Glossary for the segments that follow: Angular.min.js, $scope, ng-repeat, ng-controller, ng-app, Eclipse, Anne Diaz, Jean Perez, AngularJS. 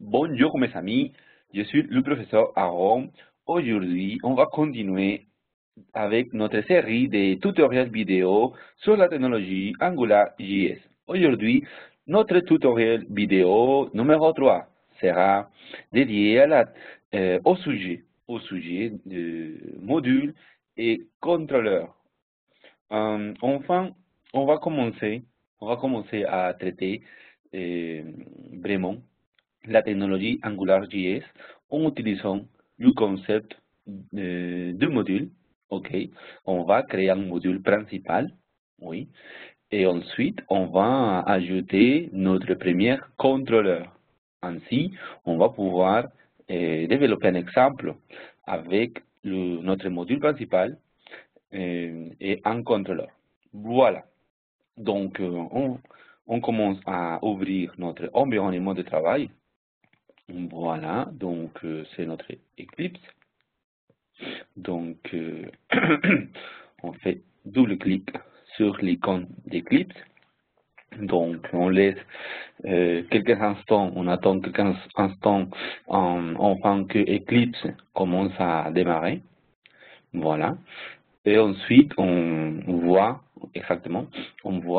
Bonjour mes amis, je suis le professeur Aaron. Aujourd'hui, on va continuer avec notre série de tutoriels vidéo sur la technologie AngularJS. Aujourd'hui, notre tutoriel vidéo numéro 3 sera dédié à au sujet de modules et contrôleurs. Enfin, on va commencer à traiter vraiment la technologie AngularJS en utilisant le concept de module. Okay. On va créer un module principal, oui, et ensuite on va ajouter notre premier contrôleur. Ainsi, on va pouvoir développer un exemple avec notre module principal et un contrôleur. Voilà. Donc, on commence à ouvrir notre environnement de travail. Voilà, donc c'est notre Eclipse. Donc, on fait double-clic sur l'icône d'Eclipse. Donc, on laisse quelques instants, on attend quelques instants enfin que Eclipse commence à démarrer. Voilà. Et ensuite, on voit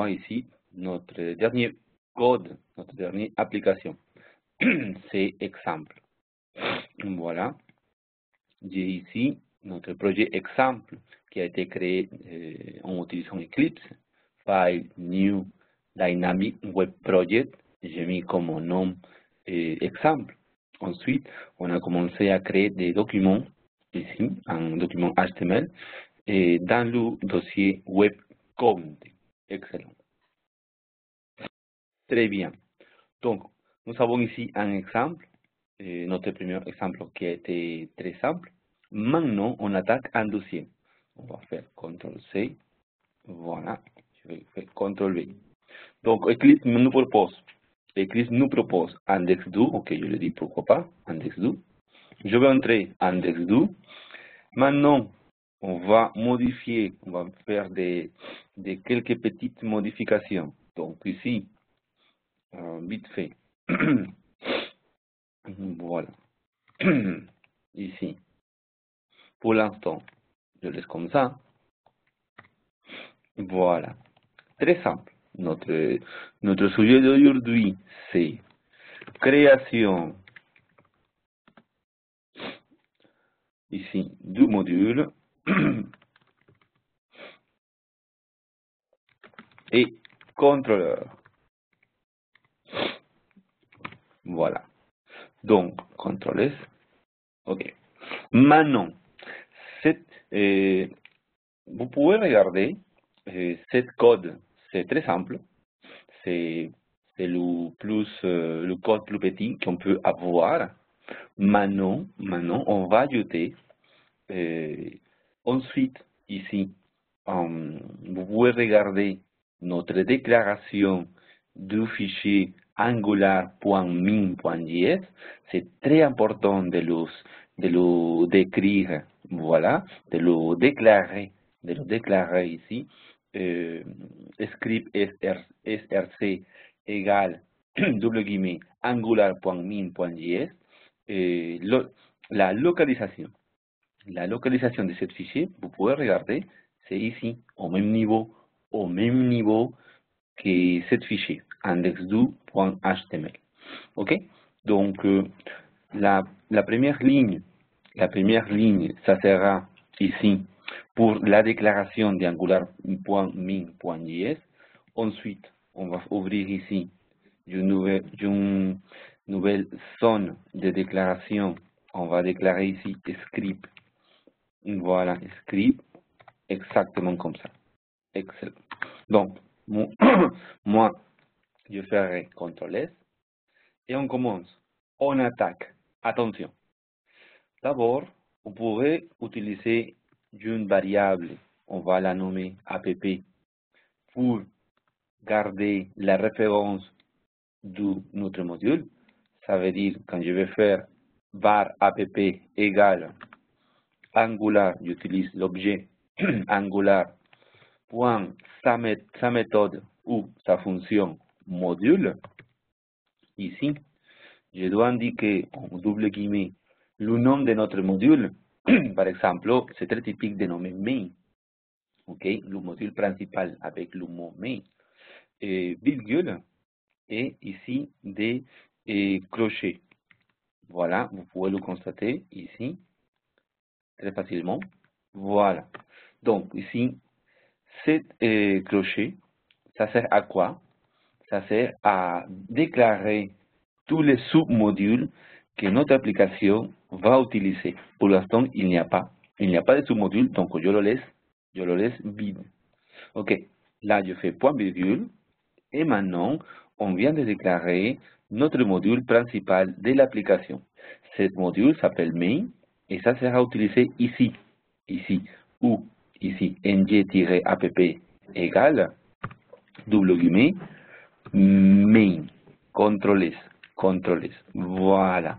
ici notre dernier code, notre dernière application. C'est exemple. Voilà. J'ai ici notre projet exemple qui a été créé en utilisant Eclipse. File, New, Dynamic Web Project. J'ai mis comme nom exemple. Ensuite, on a commencé à créer des documents ici, un document HTML, et dans le dossier Web Content. Excellent. Très bien. Donc, nous avons ici un exemple, notre premier exemple qui a été très simple. Maintenant, on attaque un dossier. On va faire CTRL-C. Voilà, je vais faire CTRL-V. Donc, Eclipse nous propose index2. Ok, je le dis pourquoi pas, index2. Je vais entrer index2. Maintenant, on va modifier, on va faire des quelques petites modifications. Donc, ici, vite fait. Voilà. Ici. Pour l'instant, je laisse comme ça. Voilà. Très simple. Notre sujet d'aujourd'hui, c'est création ici du module et contrôleur. Voilà. Donc, CTRL-S. OK. Maintenant, vous pouvez regarder cette code. C'est très simple. C'est le code plus petit qu'on peut avoir. Maintenant, on va ajouter. Ensuite, ici, vous pouvez regarder notre déclaration du fichier Angular.min.js. C'est très important de le décrire, voilà, de le déclarer ici. Script src égale double guillemets Angular.min.js. La localisation de ce fichier, vous pouvez regarder, c'est ici, au même niveau que ce fichier. index2.html. OK? Donc, la première ligne, ça sera ici pour la déclaration d'angular.min.js. Ensuite, on va ouvrir ici une nouvelle zone de déclaration. On va déclarer ici script. Voilà, script, exactement comme ça. Excellent. Donc, moi, je ferai CTRL-S et on commence. On attaque. Attention. D'abord, vous pouvez utiliser une variable. On va la nommer app pour garder la référence de notre module. Ça veut dire quand je vais faire var app égale Angular, j'utilise l'objet Angular point sa méthode ou sa fonction module, ici, je dois indiquer en double guillemets le nom de notre module. Par exemple, c'est très typique de nommer main. Ok, le module principal avec le mot main, virgule, et ici des crochets. Voilà, vous pouvez le constater ici très facilement. Voilà. Donc ici, cet crochet, ça sert à quoi? Ça sert à déclarer tous les sous-modules que notre application va utiliser. Pour l'instant, il n'y a pas de sous-module, donc je le laisse vide. Ok, là je fais point virgule et maintenant on vient de déclarer notre module principal de l'application. Cet module s'appelle main et ça sera utilisé ici, ou ici ng-app égale double guillemets main contrôles. Voilà,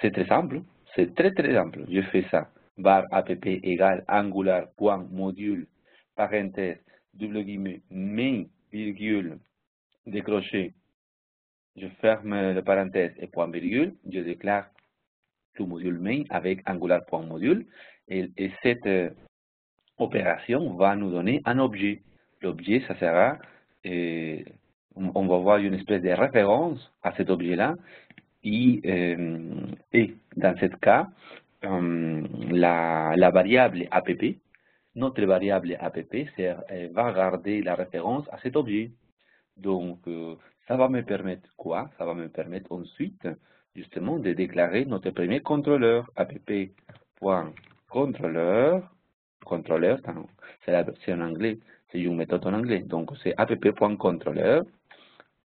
c'est très simple, c'est très simple. Je fais ça bar app égale angular.module parenthèse double guillemets main virgule des crochets, je ferme la parenthèse et point virgule, je déclare tout module main avec angular.module et cette opération va nous donner un objet. L'objet, ça sera, on va voir une espèce de référence à cet objet-là et dans ce cas, la variable app, notre variable app va garder la référence à cet objet. Donc, ça va me permettre quoi? Ça va me permettre ensuite, justement, de déclarer notre premier contrôleur, app.controller. Controller, c'est la version en anglais, c'est une méthode en anglais. Donc, c'est app.controller,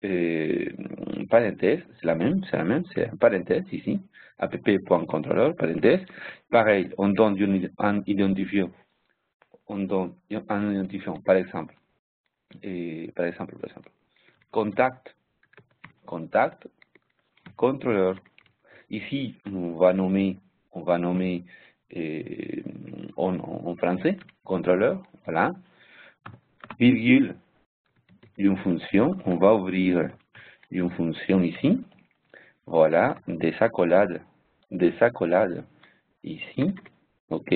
parenthèse, c'est la même, c'est parenthèse ici, app.controller, parenthèse. Pareil, on donne un identifiant, par exemple. Et par exemple, contact, contrôleur. Ici, on va nommer en français, contrôleur, voilà, virgule, une fonction, on va ouvrir une fonction ici, voilà, des accolades ici, ok,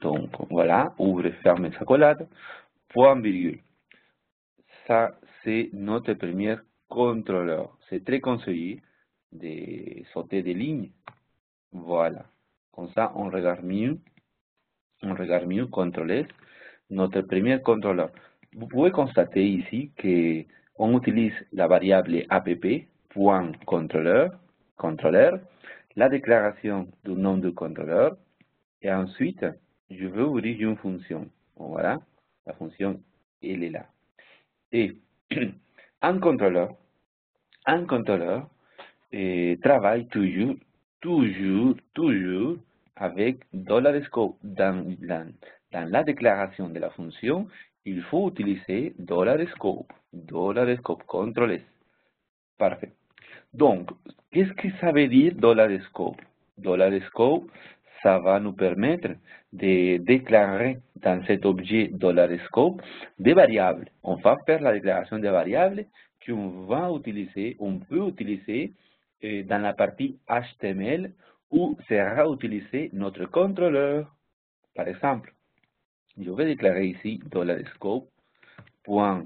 donc voilà, ouvre, ferme, accolade, point, virgule. Ça, c'est notre premier contrôleur. C'est très conseillé de sauter des lignes. Voilà. Comme ça, on regarde mieux contrôler notre premier contrôleur. Vous pouvez constater ici qu'on utilise la variable app.contrôleur, la déclaration du nom du contrôleur, et ensuite, je veux ouvrir une fonction. Voilà, la fonction, elle est là. Et un contrôleur travaille toujours avec $scope. Dans la déclaration de la fonction, il faut utiliser $scope, contrôler. Parfait. Donc, qu'est-ce que ça veut dire $scope? $scope, ça va nous permettre de déclarer dans cet objet $scope des variables. On va faire la déclaration des variables qu'on va utiliser, on peut utiliser dans la partie HTML où sera utilisé notre contrôleur. Par exemple, je vais déclarer ici $scope. Par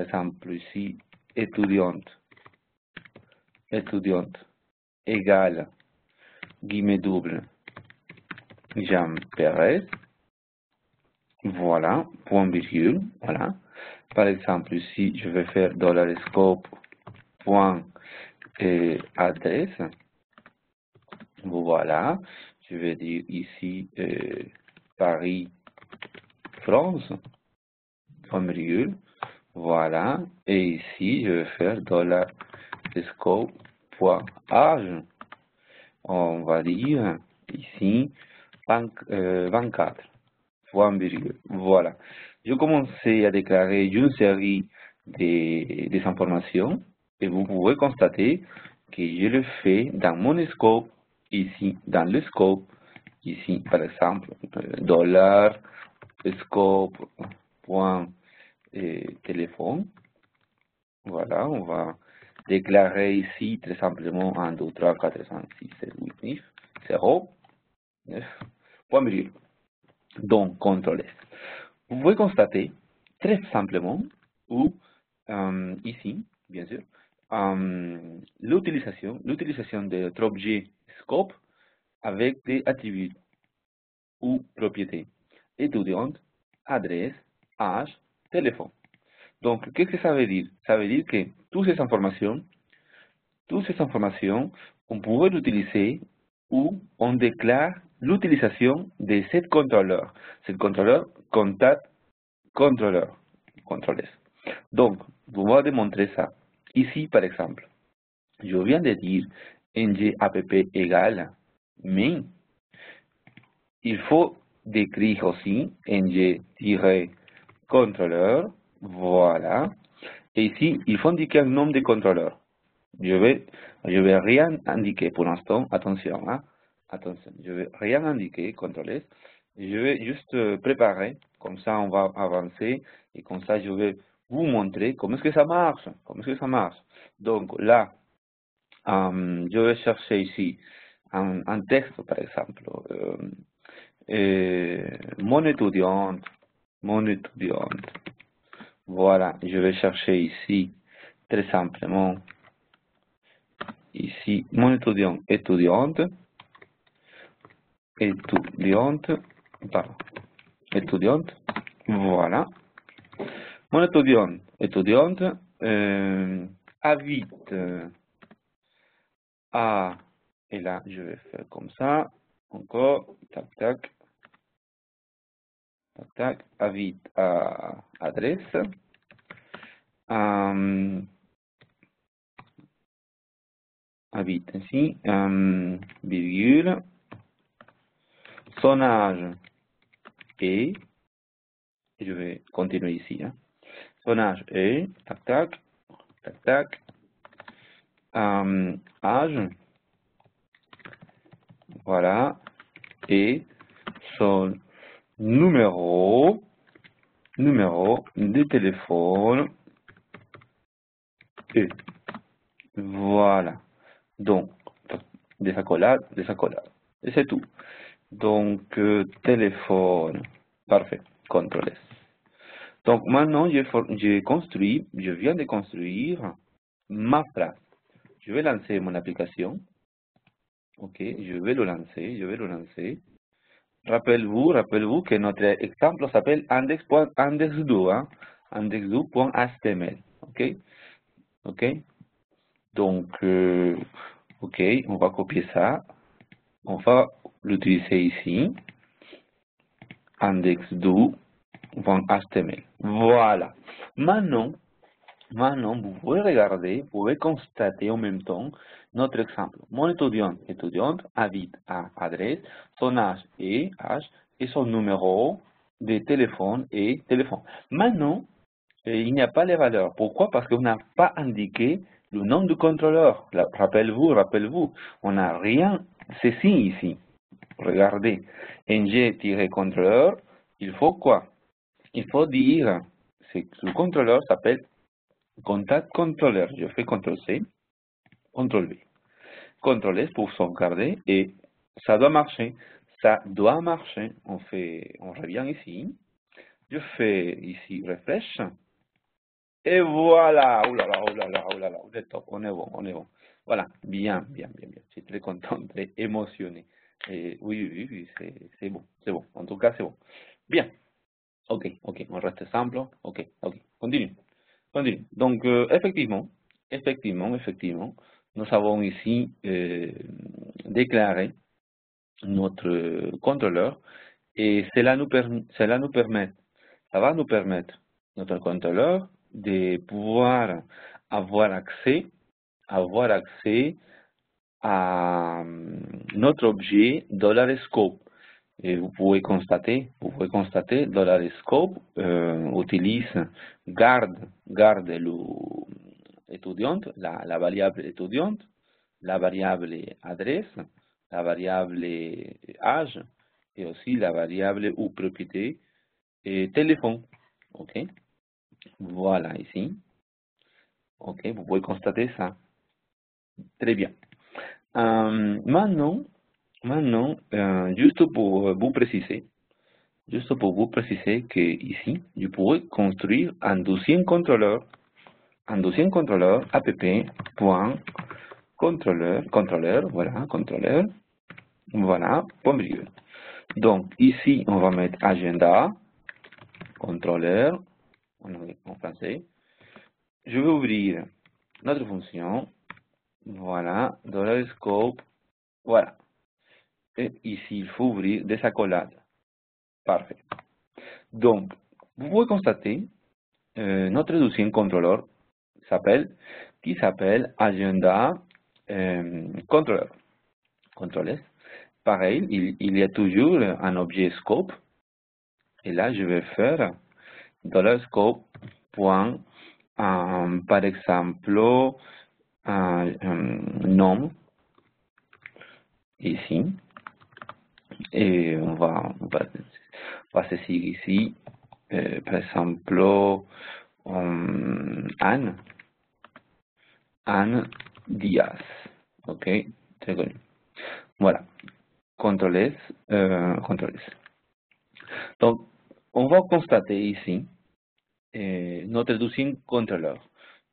exemple, ici, étudiante égale guillemets double, Jean Perez, voilà, point virgule, voilà. Par exemple, ici, je vais faire $scope, point, adresse, voilà, je vais dire ici, Paris, France, point virgule, voilà, et ici, je vais faire $scope, point, âge. On va dire ici 24, point virgule. Voilà. Je commençais à déclarer une série des informations et vous pouvez constater que je le fais dans mon scope, ici, dans le scope, ici, par exemple, $scope, point, téléphone. Voilà, on va déclarer ici très simplement 1, 2, 3, 4, 5, 6, 7, 8, 9, 0, 9, point virgule. Donc, CTRL S. Vous pouvez constater très simplement, ou ici, bien sûr, l'utilisation de l'objet scope avec des attributs ou propriétés étudiante, adresse, âge, téléphone. Donc, qu'est-ce que ça veut dire? Ça veut dire que toutes ces informations, on pouvait l'utiliser où on déclare l'utilisation de cette contrôleur. Cette contrôleur contact contrôleur. Contrôleur. Donc, vous va démontrer ça. Ici, par exemple, je viens de dire ng-app égale, mais il faut décrire aussi ng-controller, voilà, et ici il faut indiquer un nom de contrôleur. Je vais rien indiquer pour l'instant, attention, hein? Attention, je vais rien indiquer, contrôler, je vais juste préparer, comme ça on va avancer et comme ça je vais vous montrer comment est-ce que ça marche, Donc là, je vais chercher ici un texte par exemple. Et mon étudiante, voilà, je vais chercher ici, très simplement, ici, mon étudiante, voilà, mon étudiante, habite à, et là, je vais faire comme ça, encore, tac, habite à adresse, habite ici, virgule, son âge est, je vais continuer ici, hein. Son âge est, âge, voilà, et son numéro de téléphone, et voilà, donc des accolades, et c'est tout. Donc téléphone, parfait, CTRL S. Donc maintenant je viens de construire ma phrase. Je vais lancer mon application. Ok, je vais le lancer. Rappelez-vous que notre exemple s'appelle index2, hein? index2.html. Ok. Donc, ok, on va copier ça. On va l'utiliser ici. index2.html. Voilà. Maintenant, vous pouvez regarder, vous pouvez constater en même temps notre exemple. Mon étudiante habite à adresse, son âge est âge, et son numéro de téléphone est téléphone. Maintenant, il n'y a pas les valeurs. Pourquoi? Parce qu'on n'a pas indiqué le nom du contrôleur. Rappelez-vous, on n'a rien ceci ici. Regardez, ng-controller, il faut quoi? Il faut dire que le contrôleur s'appelle contact contrôleur, je fais CTRL-C, CTRL-V, CTRL-S pour sauvegarder et ça doit marcher, on revient ici, je fais ici refresh, et voilà, oulala, on est top, on est bon, voilà, bien, je suis très content, très émotionné, et oui, c'est bon, en tout cas c'est bon, bien, ok, on reste simple, ok, continue. Donc, effectivement, nous avons ici déclaré notre contrôleur et ça va nous permettre, notre contrôleur, de pouvoir avoir accès à notre objet $scope. Et vous pouvez constater, $scope garde l'étudiante, la variable étudiante, la variable adresse, la variable âge et aussi la variable ou propriété et téléphone. Ok, voilà ici. Ok, vous pouvez constater ça. Très bien. Maintenant, juste pour vous préciser que ici, je pourrais construire un deuxième contrôleur app.controller, point virgule. Donc ici, on va mettre agenda, contrôleur, en français. Je vais ouvrir notre fonction, voilà, $scope, voilà. Et ici, il faut ouvrir des accolades. Parfait. Donc, vous pouvez constater, notre deuxième contrôleur qui s'appelle agenda contrôleur. Pareil, il y a toujours un objet scope. Et là, je vais faire $scope. Par exemple, un nom ici. Et on va saisir ici, par exemple, Anne Diaz. Ok, très connu. Voilà. Contrôle S. Donc, on va constater ici notre deuxième contrôleur.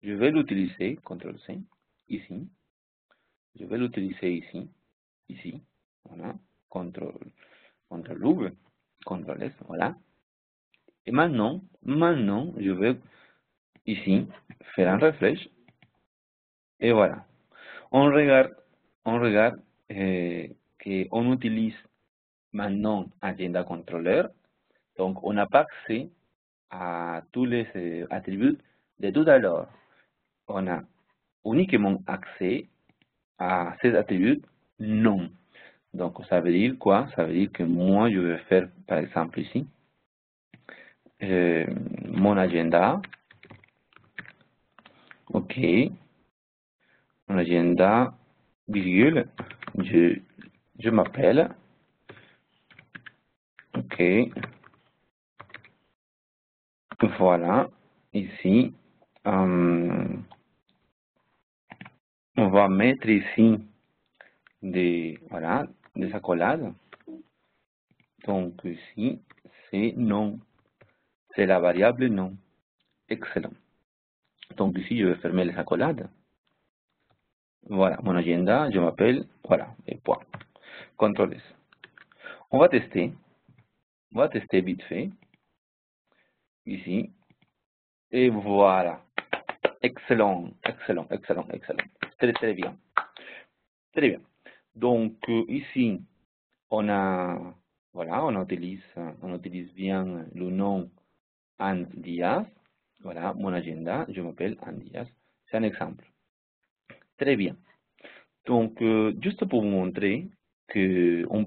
Je vais l'utiliser, CTRL-C, ici. Je vais l'utiliser ici. Voilà. CTRL-V, CTRL-S, voilà. Et maintenant, je vais ici faire un refresh. Et voilà. On regarde qu'on utilise maintenant agenda contrôleur. Donc, on n'a pas accès à tous les attributs de tout à l'heure. On a uniquement accès à ces attributs non. Donc, ça veut dire quoi? Ça veut dire que moi, je vais faire, par exemple, ici, mon agenda. OK. Mon agenda, virgule, je m'appelle. OK. Voilà. Ici, on va mettre ici des accolades. Donc ici, c'est non. C'est la variable non. Excellent. Donc ici, je vais fermer les accolades. Voilà, mon agenda, je m'appelle, voilà, et point. CTRL S. On va tester vite fait. Ici. Et voilà. Excellent. Très bien. Donc ici, on utilise bien le nom Anne Diaz. Voilà, mon agenda, je m'appelle Anne Diaz. C'est un exemple. Très bien. Donc juste pour vous montrer que on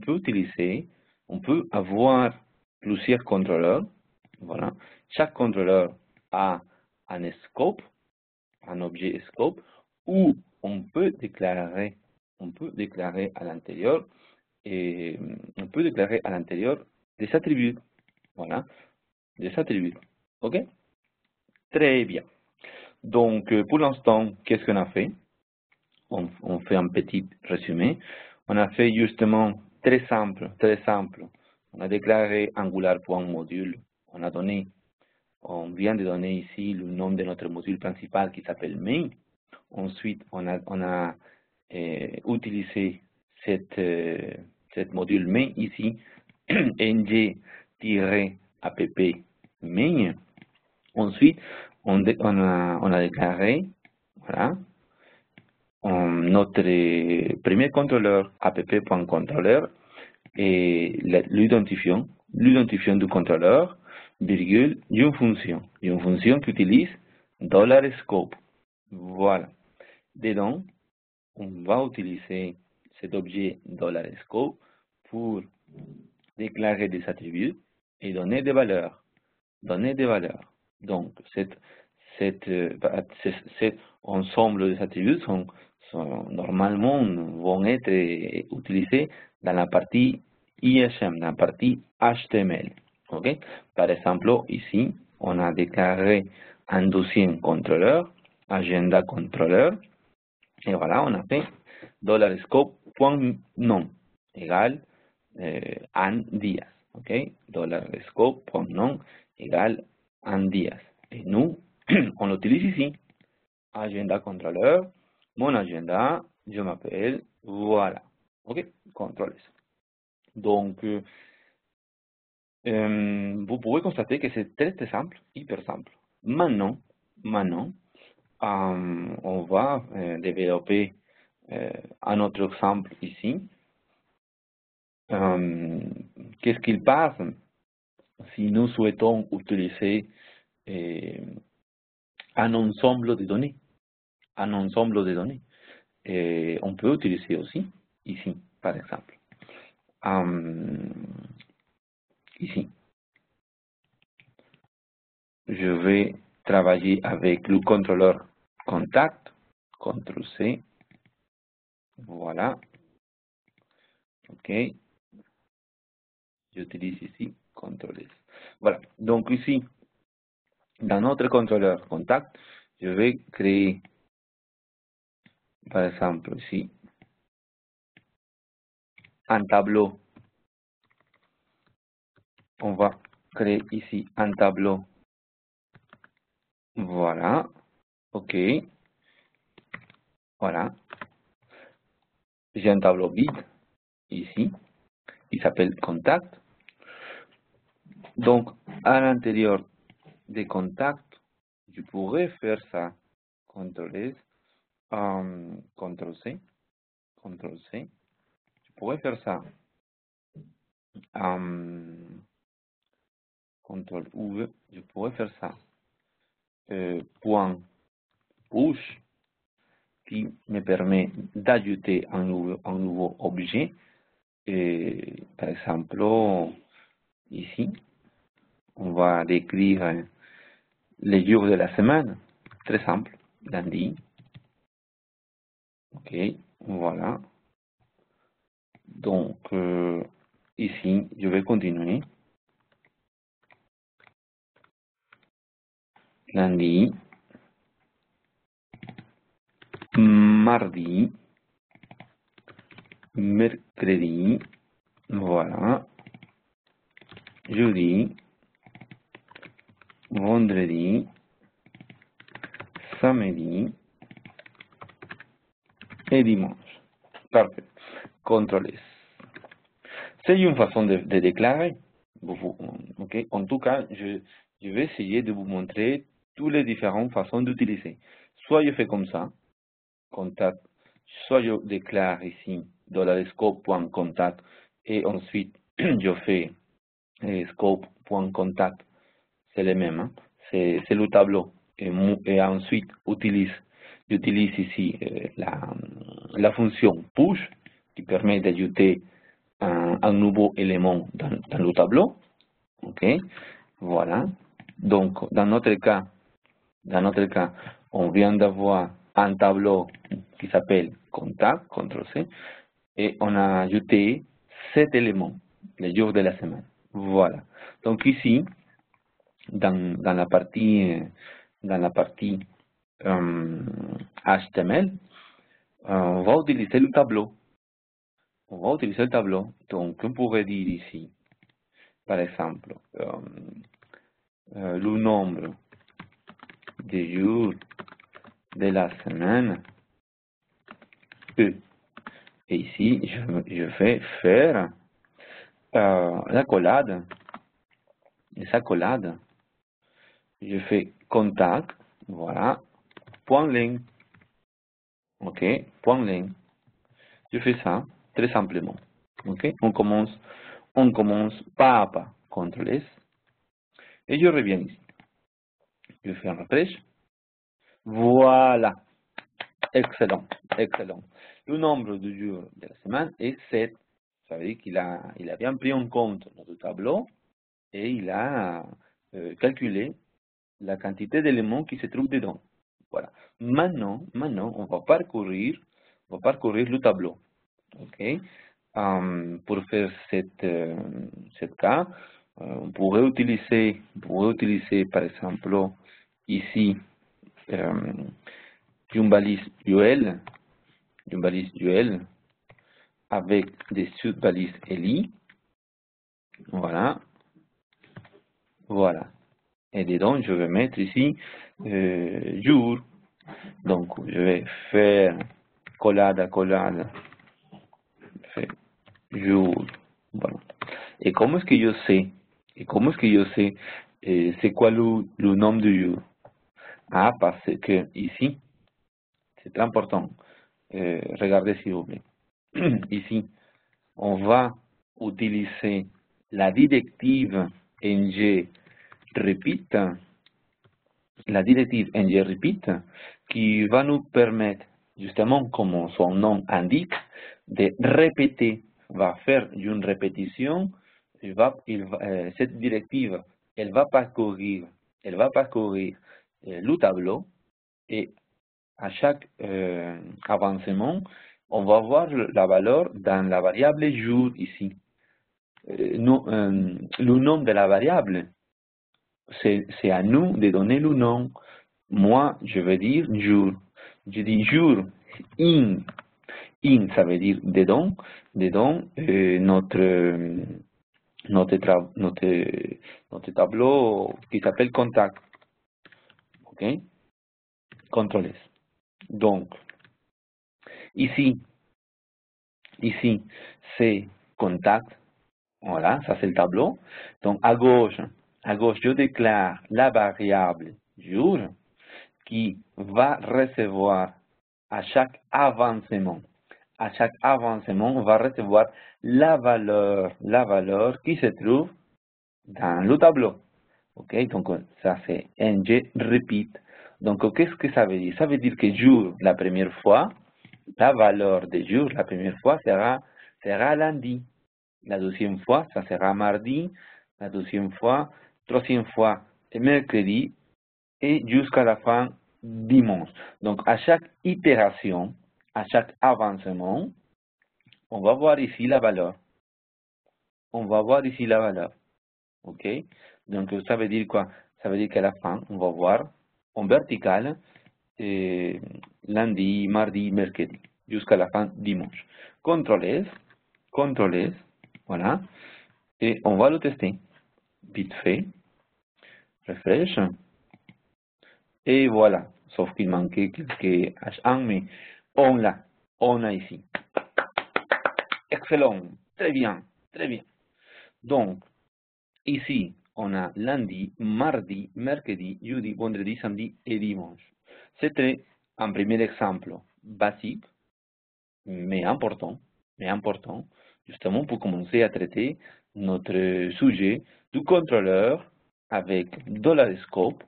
peut avoir plusieurs contrôleurs. Voilà. Chaque contrôleur a un scope, un objet scope, où on peut déclarer à l'intérieur des attributs. Voilà, des attributs. OK? Très bien. Donc, pour l'instant, qu'est-ce qu'on a fait? On fait un petit résumé. On a fait justement très simple. On a déclaré Angular.module. On vient de donner ici le nom de notre module principal qui s'appelle main. Ensuite, on a utilisé cette module main ici, ng-app main. Ensuite, on a déclaré, voilà, notre premier contrôleur, app.controller, et l'identifiant du contrôleur, virgule, d'une fonction qui utilise $scope. Voilà. Dedans, on va utiliser cet objet $scope pour déclarer des attributs et donner des valeurs. Donc, cet ensemble des attributs sont normalement vont être utilisés dans la partie ISM, dans la partie HTML. Okay? Par exemple, ici, on a déclaré un deuxième contrôleur, agenda controller. Et voilà, on a fait $scope.nom égale Andias. OK, $scope.nom égale Andias. Et nous, on l'utilise ici. Agenda controller, mon agenda, je m'appelle, voilà. OK, contrôle. Donc, vous pouvez constater que c'est très, très simple, hyper simple. Maintenant, on va développer un autre exemple ici. Qu'est-ce qu'il passe si nous souhaitons utiliser un ensemble de données? Un ensemble de données. Et on peut utiliser aussi ici, par exemple. Ici, je vais travailler avec le contrôleur contact, CTRL-C, voilà, OK, j'utilise ici CTRL-S, voilà. Donc ici, dans notre contrôleur contact, je vais créer, par exemple ici, un tableau. On va créer ici un tableau. Voilà. OK. Voilà. J'ai un tableau vide ici. Il s'appelle contact. Donc, à l'intérieur des contacts, je pourrais faire ça. CTRL-S, CTRL-C, CTRL-C. Je pourrais faire ça. CTRL-V, je pourrais faire ça, point push, qui me permet d'ajouter un nouveau objet, et, par exemple, ici, on va décrire les jours de la semaine, très simple, lundi, OK, voilà, donc, ici, je vais continuer. Lundi, mardi, mercredi, voilà, jeudi, vendredi, samedi et dimanche. Parfait. CTRL-S. C'est une façon de déclarer. Okay. En tout cas, je vais essayer de vous montrer toutes les différentes façons d'utiliser. Soit je fais comme ça, contact, soit je déclare ici $scope.contact et ensuite je fais scope.contact, c'est le même, hein? C'est le tableau. Et ensuite, j'utilise ici la fonction push qui permet d'ajouter un nouveau élément dans le tableau. OK, voilà. Donc, dans notre cas, on vient d'avoir un tableau qui s'appelle contact, CTRL-C, et on a ajouté cet élément, les jours de la semaine. Voilà. Donc ici, dans la partie HTML, on va utiliser le tableau. Donc, on pourrait dire ici, par exemple, le nombre de jours de la semaine, E. Et ici, je vais faire les accolades. Je fais contact, voilà, point length. OK, point length. Je fais ça très simplement. OK, on commence pas à pas. CTRL-S. Et je reviens ici. Je fais un refresh. Voilà. Excellent. Excellent. Le nombre de jours de la semaine est 7. Ça veut dire qu'il a bien pris en compte notre tableau et il a calculé la quantité d'éléments qui se trouvent dedans. Voilà. Maintenant, on va parcourir le tableau. OK. Pour faire cette cas, on pourrait utiliser, par exemple, ici, une balise UL avec des sub-balises LI. Voilà. Voilà. Et dedans, je vais mettre ici jour. Donc, je vais faire collade à collade. Jour. Voilà. Et comment est-ce que je sais? Et comment est-ce que je sais c'est quoi le nom du jour? Ah, parce que ici, c'est important. Regardez s'il vous plaît. Ici, on va utiliser la directive ng-repeat, qui va nous permettre, justement, comme son nom indique, de répéter, va faire une répétition. Cette directive, elle va parcourir le tableau, et à chaque avancement, on va voir la valeur dans la variable jour ici. Le nom de la variable, c'est à nous de donner le nom. Moi, je vais dire jour. Je dis jour in. In, ça veut dire dedans. Dedans, notre tableau qui s'appelle contact. OK? Contrôle S. Donc, ici, c'est contact. Voilà, ça c'est le tableau. Donc, à gauche, je déclare la variable jour qui va recevoir à chaque avancement, on va recevoir la valeur qui se trouve dans le tableau. OK, donc ça c'est ng-repeat. Donc, qu'est-ce que ça veut dire? Ça veut dire que jour, la première fois, la valeur de jour, la première fois, sera lundi. La deuxième fois, ça sera mardi. La deuxième fois, troisième fois, mercredi. Et jusqu'à la fin, dimanche. Donc, à chaque itération, à chaque avancement, on va voir ici la valeur. OK? Donc, ça veut dire quoi? Ça veut dire qu'à la fin, on va voir en vertical lundi, mardi, mercredi, jusqu'à la fin dimanche. Contrôle S, voilà. Et on va le tester. Vite fait. Refresh. Et voilà. Sauf qu'il manquait quelques H1, mais on l'a ici. Excellent. Très bien. Donc, ici, on a lundi, mardi, mercredi, jeudi, vendredi, samedi et dimanche. C'était un premier exemple basique, mais important, justement pour commencer à traiter notre sujet du contrôleur avec $scope.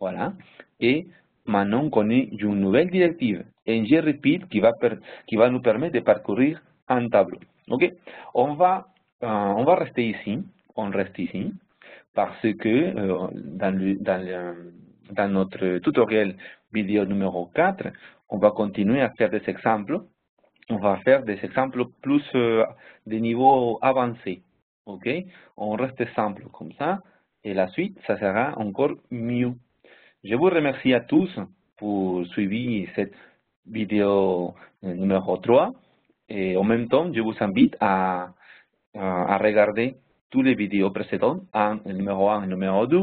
Voilà. Et maintenant, on connaît une nouvelle directive, ng-repeat, qui va nous permettre de parcourir un tableau. OK? On va rester ici. Parce que dans notre tutoriel vidéo numéro 4, on va continuer à faire des exemples. On va faire des exemples plus de niveau avancé. OK? On reste simple comme ça. Et la suite, ça sera encore mieux. Je vous remercie à tous pour suivre cette vidéo numéro 3. Et en même temps, je vous invite à regarder toutes les vidéos précédentes, numéro 1 et numéro 2.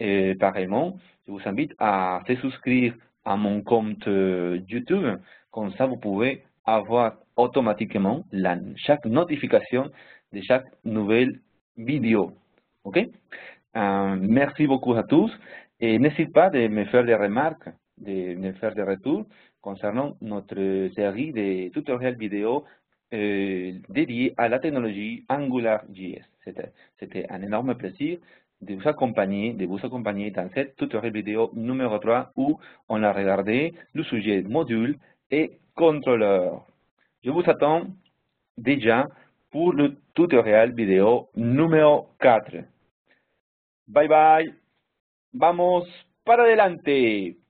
Et pareillement, je vous invite à se souscrire à mon compte YouTube. Comme ça, vous pouvez avoir automatiquement chaque notification de chaque nouvelle vidéo. OK? Merci beaucoup à tous. Et n'hésite pas de me faire des remarques, de me faire des retours concernant notre série de tutoriels vidéo dédié à la technologie AngularJS. C'était un énorme plaisir de vous accompagner, dans cette tutoriel vidéo numéro 3 où on a regardé le sujet module et contrôleur. Je vous attends déjà pour le tutoriel vidéo numéro 4. Bye bye, vamos para adelante.